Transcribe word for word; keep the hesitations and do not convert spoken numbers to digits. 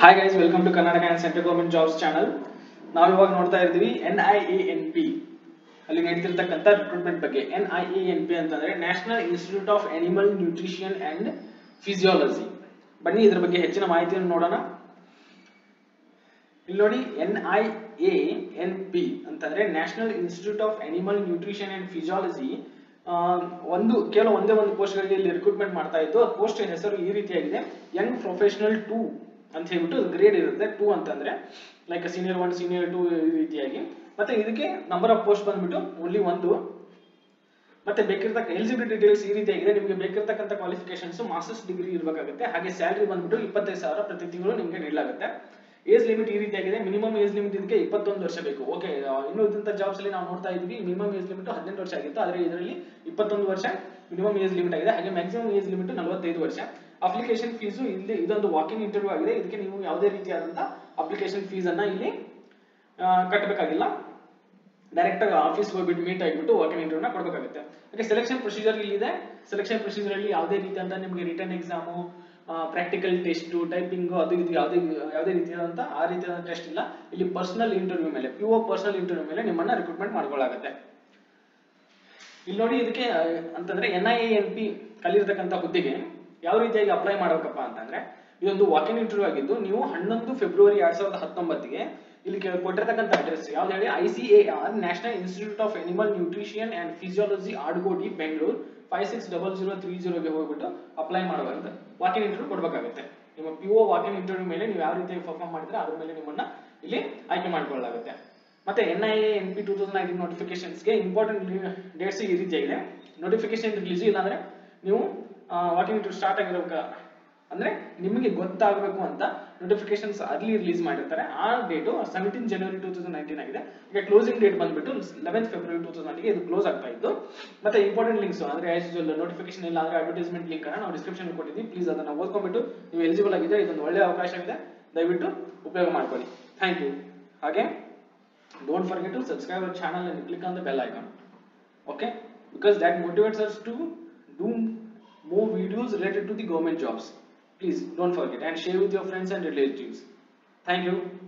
Hi guys, welcome to Karnataka and Central Government Jobs channel. ನಾವು ಇವಾಗ ನೋಡ್ತಾ ಇದ್ದೀವಿ N I A N P ಅಲ್ಲಿ ನಡೆಯುತ್ತಿರುವಂತ ರಿಕ್ರೂಟ್ಮೆಂಟ್ ಬಗ್ಗೆ. N I A N P ಅಂತಂದ್ರೆ national institute of animal nutrition and physiology. ಬನ್ನಿ ಇದರ ಬಗ್ಗೆ ಹೆಚ್ಚಿನ ಮಾಹಿತಿಯನ್ನು ನೋಡೋಣ. ಇಲ್ಲಿ ನೋಡಿ N I A N P ಅಂತಂದ್ರೆ national institute of animal nutrition and physiology ಒಂದು ಕೇವಲ ಒಂದೇ ಒಂದು ಪೋಸ್ಟ್ ಗಳಿಗೆ ಇಲ್ಲಿ ರಿಕ್ರೂಟ್ಮೆಂಟ್ ಮಾಡ್ತಾ ಇತ್ತು. ಆ ಪೋಸ್ಟ್ ಹೆಸರು ಈ ರೀತಿಯಾಗಿದೆ, ಯಂಗ್ ಪ್ರೊಫೆಷನಲ್ ಟೂ ಅಂತ ಹೇಳ್ಬಿಟ್ಟು ಗ್ರೇಡ್ ಇರುತ್ತೆ. ಟೂ ಅಂತಂದ್ರೆ like senior one, senior two ಈ ರೀತಿಯಾಗಿ. ಮತ್ತೆ ಇದಕ್ಕೆ ನಂಬರ್ ಆಫ್ ಪೋಸ್ಟ್ ಬಂದ್ಬಿಟ್ಟು ಓನ್ಲಿ ಒಂದು. ಮತ್ತೆ ಬೇಕಿರ್ತಕ್ಕ ಎಲಿಜಿಬಿಲಿಟಿ ಡೀಟೇಲ್ಸ್ ಈ ರೀತಿಯಾಗಿದೆ. ನಿಮಗೆ ಬೇಕಿರ್ತಕ್ಕಂಥ ಕ್ವಾಲಿಫಿಕೇಶನ್ಸ್ ಮಾಸ್ಟರ್ಸ್ ಡಿಗ್ರಿ ಇರಬೇಕಾಗುತ್ತೆ. ಹಾಗೆ ಸ್ಯಾಲರಿ ಬಂದ್ಬಿಟ್ಟು ಇಪ್ಪತ್ತೈದು ಸಾವಿರ ಪ್ರತಿ ತಿಂಗಳು ನಿಮಗೆ ನೀಡಲಾಗುತ್ತೆ. ಏಜ್ ಲಿಮಿಟ್ ಈ ರೀತಿಯಾಗಿದೆ. ಮಿನಿಮಮ್ ಏಜ್ ಲಿಮಿಟ್ ಇದಕ್ಕೆ ಇಪ್ಪತ್ತೊಂದು ವರ್ಷ ಬೇಕು. ಓಕೆ, ಇನ್ನೂ ಇದ್ದಂಥ ಜಾಬ್ಸ್ ಅಲ್ಲಿ ನಾವು ನೋಡ್ತಾ ಇದ್ವಿ ಮಿನಿಮಮ್ ಏಜ್ ಲಿಮಿಟ್ ಹದಿನೆಂಟು ವರ್ಷ ಆಗಿತ್ತು, ಆದರೆ ಇದರಲ್ಲಿ ಇಪ್ಪತ್ತೊಂದು ವರ್ಷ ಮಿನಿಮಮ್ ಏಜ್ ಲಿಮಿಟ್ ಆಗಿದೆ. ಹಾಗೆ ಮ್ಯಾಕ್ಸಿಮಮ್ ಏಜ್ ಲಿಮಿಟ್ ನಲವತ್ತೈದು ವರ್ಷ. ಅಪ್ಲಿಕೇಶನ್ ಫೀಸು ಇಲ್ಲಿ ಇದೊಂದು ವಾಕಿಂಗ್ ಇಂಟರ್ವ್ಯೂ ಆಗಿದೆ. ಇದಕ್ಕೆ ನೀವು ಯಾವುದೇ ರೀತಿಯಾದಂಥ ಅಪ್ಲಿಕೇಶನ್ ಫೀಸ್ ಅನ್ನ ಇಲ್ಲಿ ಕಟ್ಟಬೇಕಾಗಿಲ್ಲ. ಡೈರೆಕ್ಟ್ ಆಫೀಸ್ ಹೋಗ್ಬಿಟ್ಟು ಮೀಟ್ ಆಗಿಬಿಟ್ಟು ವಾಕಿಂಗ್ ಇಂಟರ್ವ್ಯೂನ ಕೊಡಬೇಕಾಗುತ್ತೆ. ಹಾಗೆ ಸೆಲೆಕ್ಷನ್ ಪ್ರೊಸೀಜರ್ ಇಲ್ಲಿದೆ. ಸೆಲೆಕ್ಷನ್ ಪ್ರೊಸೀಜರ್ ಅಲ್ಲಿ ಯಾವುದೇ ರೀತಿಯಾದಂಥ ನಿಮಗೆ return exam, practical test, typing ಅದು ಇದು ಯಾವುದೇ ಯಾವುದೇ ರೀತಿಯಾದಂಥ ಆ ರೀತಿಯಾದ ಟೆಸ್ಟ್ ಇಲ್ಲ. ಇಲ್ಲಿ ಪರ್ಸನಲ್ ಇಂಟರ್ವ್ಯೂ ಮೇಲೆ, ಪ್ಯೂರ್ ಪರ್ಸನಲ್ ಇಂಟರ್ವ್ಯೂ ಮೇಲೆ ನಿಮ್ಮನ್ನ ರಿಕ್ರೂಟ್ಮೆಂಟ್ ಮಾಡ್ಕೊಳ್ಳಾಗುತ್ತೆ. ಇಲ್ಲಿ ನೋಡಿ ಇದಕ್ಕೆ ಅಂತಂದ್ರೆ N I A N P ಕಲಿರ್ತಕ್ಕಂಥ ಹುದ್ದೆಗೆ ಯಾವ ರೀತಿಯಾಗಿ ಅಪ್ಲೈ ಮಾಡಬೇಕಪ್ಪ ಅಂತಂದ್ರೆ ಇದೊಂದು ವಾಕಿಂಗ್ ಇಂಟರ್ವ್ಯೂ ಆಗಿದ್ದು ನೀವು ಹನ್ನೊಂದು ಫೆಬ್ರವರಿ ಎರಡ್ ಸಾವಿರದ ಹತ್ತೊಂಬತ್ತಿಗೆ ಇಲ್ಲಿ ಕೊಟ್ಟಿರತಕ್ಕಂಥ ಅಡ್ರೆಸ್ ಯಾವ್ದು ಹೇಳಿ, I C A R national institute of animal nutrition and physiology, Adugodi, Bengaluru five six double zero three ಜೀರೋಗೆ ಹೋಗ್ಬಿಟ್ಟು ಅಪ್ಲೈ ಮಾಡಬೇಕಾಗುತ್ತೆ. ವಾಕಿಂಗ್ ಇಂಟರ್ವ್ಯೂ ಕೊಡಬೇಕಾಗುತ್ತೆ. ನಿಮ್ಮ ಪಿ ಒ ವಾಕಿಂಗ್ ಇಂಟರ್ವ್ಯೂ ಮೇಲೆ ನೀವು ಯಾವ ರೀತಿಯಾಗಿ ಪರ್ಫಾರ್ಮ್ ಮಾಡಿದ್ರೆ ಅದ್ರ ಮೇಲೆ ನಿಮ್ಮನ್ನ ಇಲ್ಲಿ ಆಯ್ಕೆ ಮಾಡಿಕೊಳ್ಳಲಾಗುತ್ತೆ. ಮತ್ತೆ N I A N P two thousand nineteen ನೋಟಿಫಿಕೇಶನ್ಸ್ಗೆ ಇಂಪಾರ್ಟೆಂಟ್ ಡೇಟ್ಸ್ ಈ ರೀತಿಯಾಗಿದೆ. ನೋಟಿಫಿಕೇಶನ್ ರಿಲೀಸ್ ಇಲ್ಲ ಅಂದ್ರೆ ನೀವು ವಾಕಿಂಗ್ ಇಂಟರ್ವ್ಯೂ ಸ್ಟಾರ್ಟ್ ಆಗಿರೋಕೆ ಅಂದ್ರೆ ನಿಮಗೆ ಗೊತ್ತಾಗಬೇಕು ಅಂತ ನೋಟಿಫಿಕೇಶನ್ಸ್ ಅಲ್ಲಿ ರಿಲೀಸ್ ಮಾಡಿರ್ತಾರೆ. ಆ ಡೇಟು ಸೆವೆಂಟೀನ್ ಜನವರಿ ಟೂ ತೌಸಂಡ್ ನೈನ್ಟೀನ್ ಆಗಿದೆ. ಈಗ ಕ್ಲೋಸಿಂಗ್ ಡೇಟ್ ಬಂದ್ಬಿಟ್ಟು ಲೆವೆಂತ್ ಫೆಬ್ರವರಿ ಟೂ ತೌಸಂಡ್ ನೈನ್ಗೆ ಇದು ಕ್ಲೋಸ್ ಆಗ್ತಾ ಇತ್ತು. ಮತ್ತೆ ಇಂಪಾರ್ಟೆಂಟ್ ಲಿಂಕ್ಸ್ ಅಂದ್ರೆ ನೋಟಿಫಿಕೇಶನ್ ಇಲ್ಲ ಅಂದ್ರೆ ಅಡ್ವರ್ಟೈಸ್ಮೆಂಟ್ ಲಿಂಕ್ ಅನ್ನ ನಾವು ಡಿಸ್ಕ್ರಿಪ್ಷನ್ ಕೊಟ್ಟಿದ್ದೀವಿ. ಪ್ಲೀಸ್ ಅದನ್ನ ಓದ್ಕೊಂಡ್ಬಿಟ್ಟು ನೀವು ಎಲಿಜಿಬಲ್ ಆಗಿದ್ರೆ ಇದೊಂದು ಒಳ್ಳೆಯ ಅವಕಾಶವಿದೆ, ದಯವಿಟ್ಟು ಉಪಯೋಗ ಮಾಡ್ಕೊಳ್ಳಿ. Thank you. ಹಾಗೆ don't forget to subscribe our channel and click on the bell icon, okay, because that motivates us to do more videos related to the government jobs. Please don't forget and share with your friends and relatives. Thank you.